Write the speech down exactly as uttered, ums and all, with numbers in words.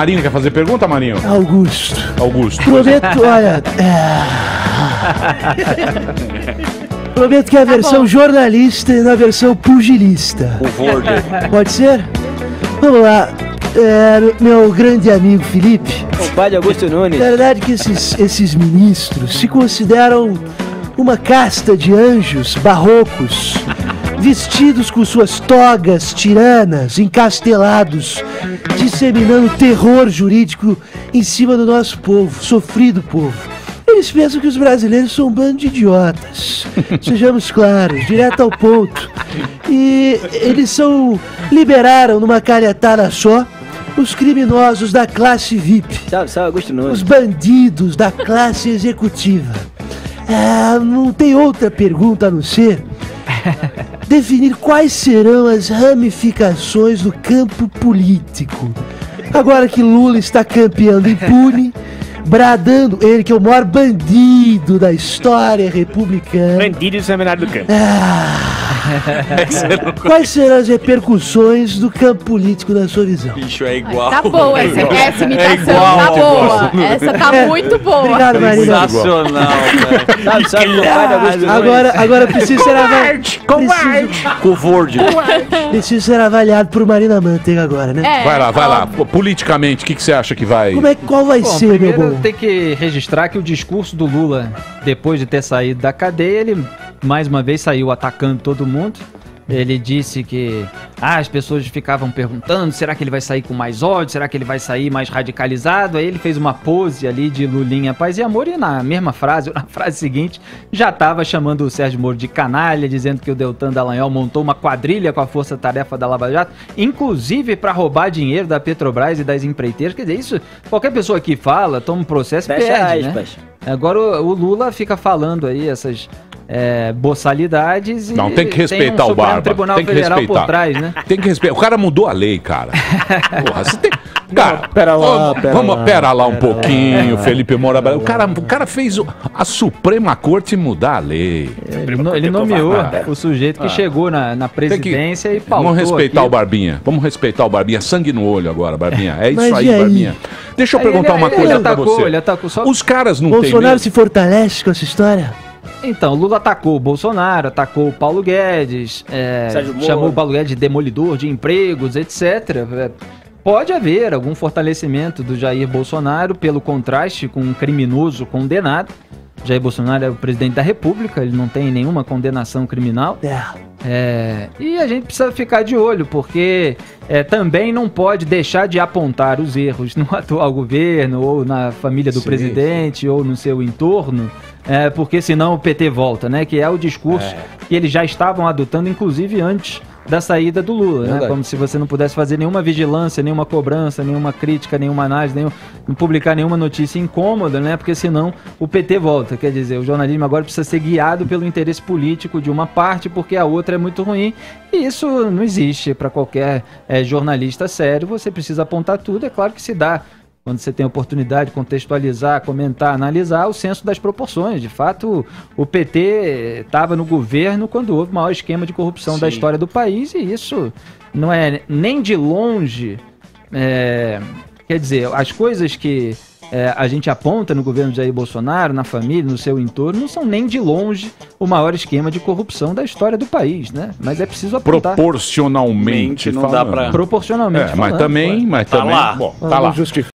Marinho, quer fazer pergunta, Marinho? Augusto. Augusto. Prometo, olha... É... Prometo que é a versão tá jornalista e na versão pugilista. Por favor. Pode ser? Vamos lá. É, meu grande amigo Felipe. O pai de Augusto Nunes. Na verdade que esses, esses ministros se consideram uma casta de anjos barrocos, vestidos com suas togas tiranas, encastelados, disseminando terror jurídico em cima do nosso povo, sofrido povo. Eles pensam que os brasileiros são um bando de idiotas, sejamos claros, direto ao ponto. E eles são, liberaram numa calhetada só os criminosos da classe V I P, salve, salve, Augusto Nunes. Os bandidos da classe executiva. Ah, não tem outra pergunta a não ser definir quais serão as ramificações do campo político. Agora que Lula está campeando impune, bradando ele que é o maior bandido da história republicana. Bandido examinado do campo. Ah, quais serão as repercussões do campo político na sua visão? Bicho, é igual. Tá boa essa, é essa imitação, é igual, tá boa. Igual. Essa tá é, muito boa. Obrigado, Marinho. Sensacional, velho. Sabe o pai da Agora, agora preciso ser avaliado. Covarde! Covarde! Preciso ser avaliado por Marina Manteiga agora, né? É, vai lá, vai óbvio. lá. Politicamente, o que, que você acha que vai... Como é, qual vai Bom, ser, meu bom? Primeiro tem que registrar que o discurso do Lula, depois de ter saído da cadeia, ele mais uma vez saiu atacando todo mundo. Ele disse que ah, as pessoas ficavam perguntando, será que ele vai sair com mais ódio? Será que ele vai sair mais radicalizado? Aí ele fez uma pose ali de Lulinha, paz e amor, e na mesma frase, ou na frase seguinte, já estava chamando o Sérgio Moro de canalha, dizendo que o Deltan Dallagnol montou uma quadrilha com a força-tarefa da Lava Jato, inclusive para roubar dinheiro da Petrobras e das empreiteiras. Quer dizer, isso, qualquer pessoa que fala, toma um processo e perde, né? Agora o, o Lula fica falando aí essas... É, boçalidades e... Não, tem que respeitar o Barba. Tribunal tem que Federal respeitar. Por trás, né? Tem que respeitar. O cara mudou a lei, cara. Porra, você tem... Cara, não, pera lá, pera vamos lá, pera lá um pera pouquinho, lá. Felipe Moura. O cara, o cara fez o, a Suprema Corte mudar a lei. Ele, ele, ele nomeou ah, o sujeito que ah, chegou na, na presidência que, e pautou. Vamos respeitar aqui. o Barbinha. Vamos respeitar o Barbinha. Sangue no olho agora, Barbinha. É isso Mas aí, aí, Barbinha. Deixa eu aí, perguntar ele, uma ele coisa para você. Ele atacou, só... Os caras não têm... Bolsonaro se fortalece com essa história? Então, Lula atacou o Bolsonaro, atacou o Paulo Guedes, é, chamou o Paulo Guedes de demolidor de empregos, etcétera. Pode haver algum fortalecimento do Jair Bolsonaro pelo contraste com um criminoso condenado. Jair Bolsonaro é o presidente da República, ele não tem nenhuma condenação criminal. É, e a gente precisa ficar de olho, porque é, também não pode deixar de apontar os erros no atual governo, ou na família do sim, presidente, sim. ou no seu entorno. É, porque senão o P T volta, né? Que é o discurso é. que eles já estavam adotando, inclusive antes da saída do Lula, né? Como se você não pudesse fazer nenhuma vigilância, nenhuma cobrança, nenhuma crítica, nenhuma análise, nenhum, não publicar nenhuma notícia incômoda, né? Porque senão o P T volta. Quer dizer, o jornalismo agora precisa ser guiado pelo interesse político de uma parte, porque a outra é muito ruim. E isso não existe para qualquer é, jornalista sério. Você precisa apontar tudo, é claro que se dá. Quando você tem a oportunidade de contextualizar, comentar, analisar o senso das proporções. De fato, o P T estava no governo quando houve o maior esquema de corrupção Sim. da história do país, e isso não é nem de longe... É, quer dizer, as coisas que é, a gente aponta no governo de Jair Bolsonaro, na família, no seu entorno, não são nem de longe o maior esquema de corrupção da história do país, né? Mas é preciso apontar... Proporcionalmente falando. Não dá pra... Proporcionalmente é, mas falando. Também, mas tá também... Lá. Bom, tá ah, lá.